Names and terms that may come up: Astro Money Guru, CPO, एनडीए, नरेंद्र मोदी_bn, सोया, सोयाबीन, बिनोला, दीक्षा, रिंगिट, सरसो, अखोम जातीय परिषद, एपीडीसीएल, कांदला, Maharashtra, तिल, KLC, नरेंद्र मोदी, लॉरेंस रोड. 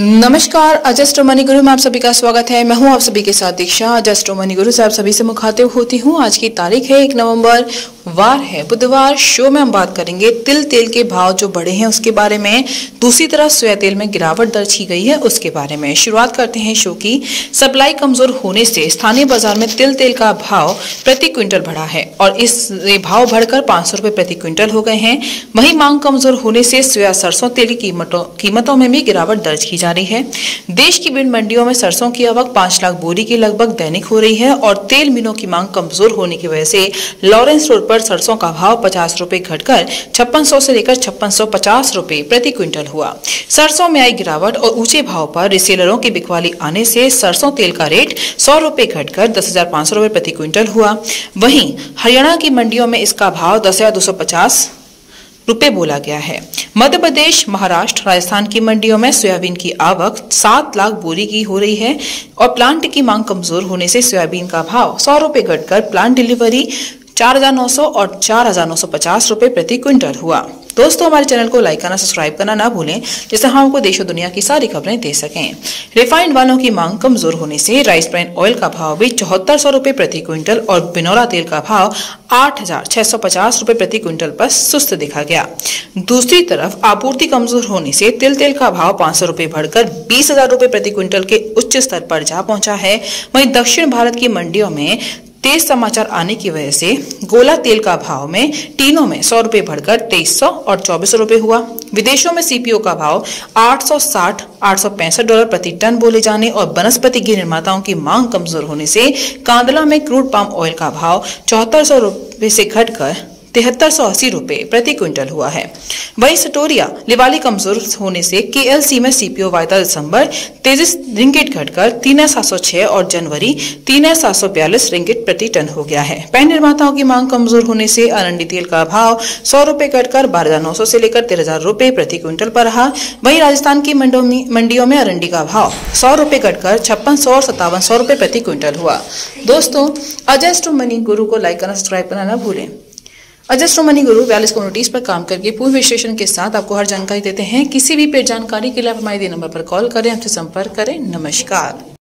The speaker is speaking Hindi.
नमस्कार, एस्ट्रो मनी गुरु में आप सभी का स्वागत है। मैं हूं आप सभी के साथ दीक्षा। एस्ट्रो मनी गुरु से आप सभी से मुखातिब होती हूं। आज की तारीख है 1 नवंबर, वार है बुधवार। शो में हम बात करेंगे तेल के भाव जो बढ़े हैं उसके बारे में, दूसरी तरफ सोया तेल में गिरावट दर्ज की गई है उसके बारे में। शुरुआत करते हैं शो की। सप्लाई कमजोर होने से स्थानीय बाजार में तेल का भाव प्रति क्विंटल बढ़ा है और इस भाव बढ़कर 500 रुपये प्रति क्विंटल हो गए हैं। वही मांग कमजोर होने से सोया सरसों तेल की कीमतों में भी गिरावट दर्ज की जा रही है। देश की विभिन्न मंडियों में सरसों की आवक 5 लाख बोरी के लगभग दैनिक हो रही है और तेल मिलों की मांग कमजोर होने की वजह से लॉरेंस रोड पर सरसों का भाव 50 रुपये घटकर 5600 से लेकर 5650 रुपये प्रति क्विंटल हुआ। सरसों में आई गिरावट और ऊंचे भाव पर रिसेलरों की बिकवाली आने से सरसों तेल का रेट 100 रुपये घटकर 10,500 रुपये प्रति क्विंटल हुआ। वहीं हरियाणा की मंडियों में इसका भाव 10,250 रुपये बोला गया है। मध्य प्रदेश, महाराष्ट्र, राजस्थान की मंडियों में सोयाबीन की आवक 7 लाख बोरी की हो रही है और प्लांट की मांग कमजोर होने से सोयाबीन का भाव 100 रुपये घटकर प्लांट डिलीवरी 4,900 और 4,950 रुपये प्रति क्विंटल हुआ। दोस्तों, हमारे चैनल को लाइक करना, सब्सक्राइब करना ना भूलें, जिससे हम आपको देश और दुनिया की सारी खबरें दे सकें। रिफाइंड वालों की मांग कमजोर होने से राइस ब्रांड ऑयल का भाव भी 7400 रुपये प्रति क्विंटल और बिनोला तेल का भाव 8650 रुपये प्रति क्विंटल पर सुस्त देखा गया। दूसरी तरफ आपूर्ति कमजोर होने से तिल का भाव 500 रुपये बढ़कर 20,000 रुपये प्रति क्विंटल के उच्च स्तर पर जा पहुंचा है। वहीं दक्षिण भारत की मंडियों में तेज समाचार आने की वजह से गोला तेल का भाव में टीनों में 100 रुपये बढ़कर 2300 और 2400 रुपये हुआ। विदेशों में सीपीओ का भाव 860, $865 प्रति टन बोले जाने और वनस्पति घी निर्माताओं की मांग कमजोर होने से कांदला में क्रूड पाम ऑयल का भाव 7400 रुपये से घटकर 7380 रुपये प्रति क्विंटल हुआ है। वहीं सटोरिया लिवाली कमजोर होने से केएलसी में सीपीओ वायदा दिसंबर 23 रिंगिट घटकर 3706 और जनवरी 3742 रिंगिट प्रति टन हो गया है। पैन निर्माताओं की मांग कमजोर होने से अरंडी तेल का भाव 100 रुपये घटकर 12,900 से लेकर 13,000 रुपये प्रति क्विंटल पर रहा। वहीं राजस्थान की मंडियों में अरंडी का भाव 100 रुपये घटकर 5600 और 5700 रुपये प्रति क्विंटल हुआ। दोस्तों, एस्ट्रो मनी गुरु को लाइक करना, सब्सक्राइब करना ना भूलें। एस्ट्रो मनी गुरु 42 कम्युनिटीज पर काम करके पूर्व विश्लेषण के साथ आपको हर जानकारी देते हैं। किसी भी पेड़ जानकारी के लिए आप हमारे दिए नंबर पर कॉल करें, हमसे संपर्क करें। नमस्कार।